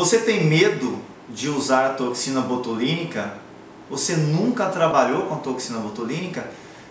Você tem medo de usar toxina botulínica? Você nunca trabalhou com toxina botulínica?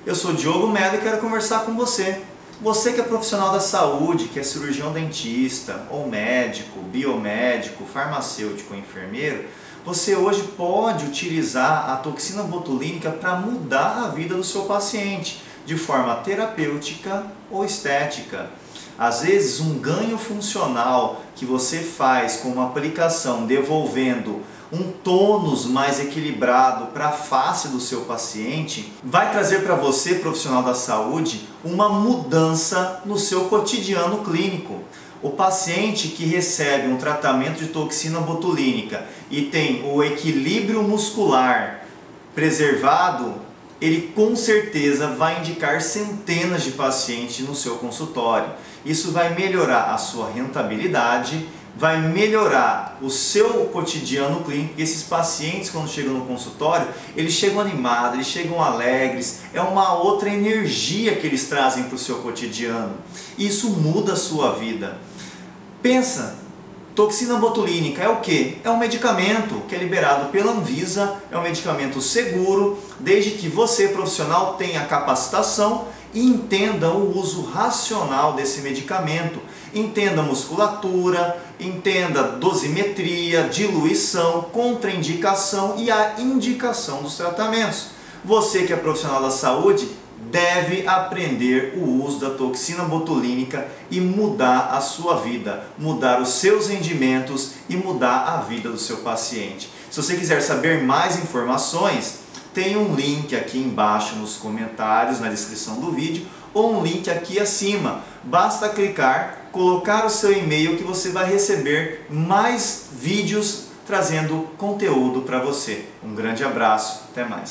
Eu sou Diogo Melo e quero conversar com você. Você que é profissional da saúde, que é cirurgião dentista, ou médico, biomédico, farmacêutico, enfermeiro, você hoje pode utilizar a toxina botulínica para mudar a vida do seu paciente, de forma terapêutica ou estética. Às vezes, um ganho funcional que você faz com uma aplicação devolvendo um tônus mais equilibrado para a face do seu paciente vai trazer para você, profissional da saúde, uma mudança no seu cotidiano clínico. O paciente que recebe um tratamento de toxina botulínica e tem o equilíbrio muscular preservado, ele com certeza vai indicar centenas de pacientes no seu consultório. Isso vai melhorar a sua rentabilidade, vai melhorar o seu cotidiano clínico. Esses pacientes, quando chegam no consultório, eles chegam animados, eles chegam alegres, é uma outra energia que eles trazem para o seu cotidiano. Isso muda a sua vida. Pensa, toxina botulínica é o quê? É um medicamento que é liberado pela Anvisa, é um medicamento seguro, desde que você, profissional, tenha capacitação e entenda o uso racional desse medicamento. Entenda musculatura, entenda dosimetria, diluição, contraindicação e a indicação dos tratamentos. Você que é profissional da saúde deve aprender o uso da toxina botulínica e mudar a sua vida, mudar os seus rendimentos e mudar a vida do seu paciente. Se você quiser saber mais informações, tem um link aqui embaixo nos comentários, na descrição do vídeo, ou um link aqui acima. Basta clicar, colocar o seu e-mail que você vai receber mais vídeos trazendo conteúdo para você. Um grande abraço, até mais.